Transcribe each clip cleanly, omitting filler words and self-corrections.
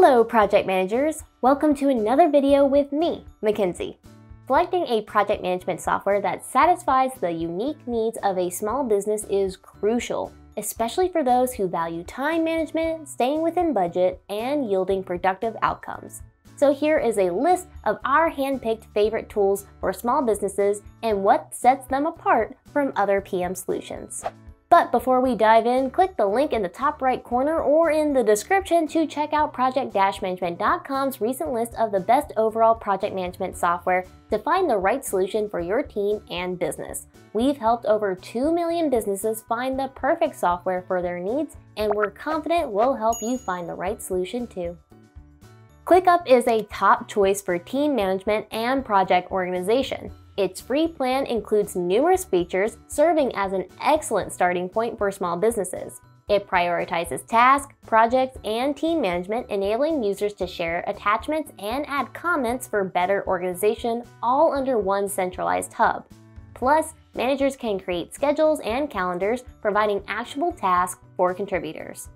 Hello project managers! Welcome to another video with me, Mackenzie. Selecting a project management software that satisfies the unique needs of a small business is crucial, especially for those who value time management, staying within budget, and yielding productive outcomes. So here is a list of our handpicked favorite tools for small businesses and what sets them apart from other PM solutions. But before we dive in, click the link in the top right corner or in the description to check out project-management.com's recent list of the best overall project management software to find the right solution for your team and business. We've helped over 2 million businesses find the perfect software for their needs, and we're confident we'll help you find the right solution too. ClickUp is a top choice for team management and project organization. Its free plan includes numerous features, serving as an excellent starting point for small businesses. It prioritizes tasks, projects, and team management, enabling users to share attachments and add comments for better organization, all under one centralized hub. Plus, managers can create schedules and calendars, providing actionable tasks for contributors.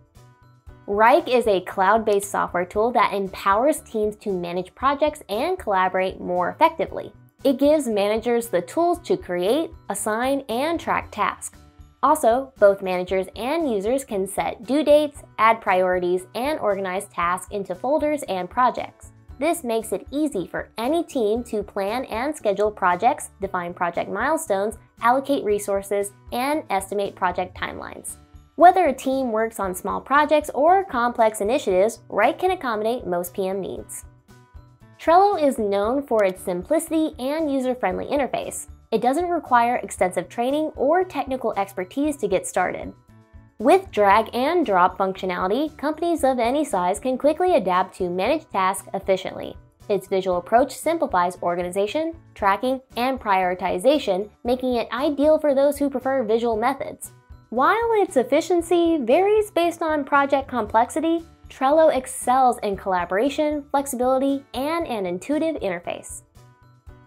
Wrike is a cloud-based software tool that empowers teams to manage projects and collaborate more effectively. It gives managers the tools to create, assign, and track tasks. Also, both managers and users can set due dates, add priorities, and organize tasks into folders and projects. This makes it easy for any team to plan and schedule projects, define project milestones, allocate resources, and estimate project timelines. Whether a team works on small projects or complex initiatives, Wrike can accommodate most PM needs. Trello is known for its simplicity and user-friendly interface. It doesn't require extensive training or technical expertise to get started. With drag and drop functionality, companies of any size can quickly adapt to manage tasks efficiently. Its visual approach simplifies organization, tracking, and prioritization, making it ideal for those who prefer visual methods. While its efficiency varies based on project complexity, Trello excels in collaboration, flexibility, and an intuitive interface.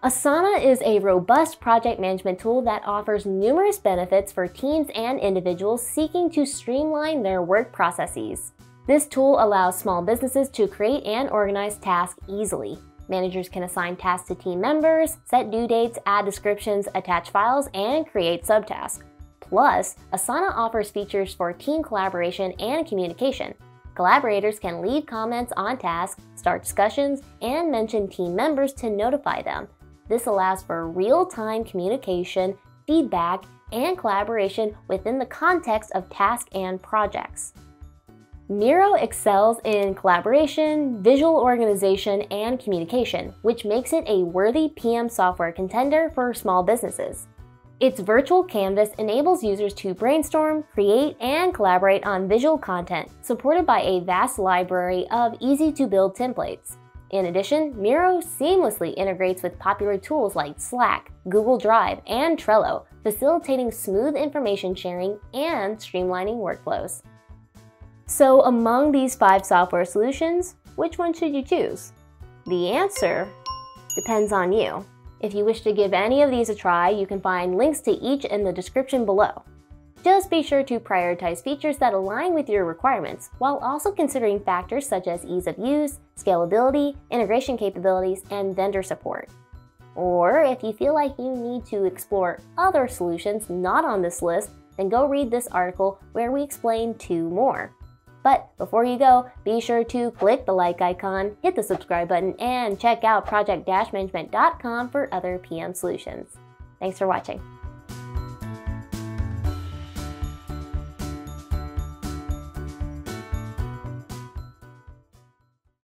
Asana is a robust project management tool that offers numerous benefits for teams and individuals seeking to streamline their work processes. This tool allows small businesses to create and organize tasks easily. Managers can assign tasks to team members, set due dates, add descriptions, attach files, and create subtasks. Plus, Asana offers features for team collaboration and communication. Collaborators can leave comments on tasks, start discussions, and mention team members to notify them. This allows for real-time communication, feedback, and collaboration within the context of tasks and projects. Miro excels in collaboration, visual organization, and communication, which makes it a worthy PM software contender for small businesses. Its virtual canvas enables users to brainstorm, create, and collaborate on visual content, supported by a vast library of easy-to-build templates. In addition, Miro seamlessly integrates with popular tools like Slack, Google Drive, and Trello, facilitating smooth information sharing and streamlining workflows. So among these 5 software solutions, which one should you choose? The answer depends on you. If you wish to give any of these a try, you can find links to each in the description below. Just be sure to prioritize features that align with your requirements, while also considering factors such as ease of use, scalability, integration capabilities, and vendor support. Or if you feel like you need to explore other solutions not on this list, then go read this article where we explain 2 more. But before you go, be sure to click the like icon, hit the subscribe button, and check out project-management.com for other PM solutions. Thanks for watching.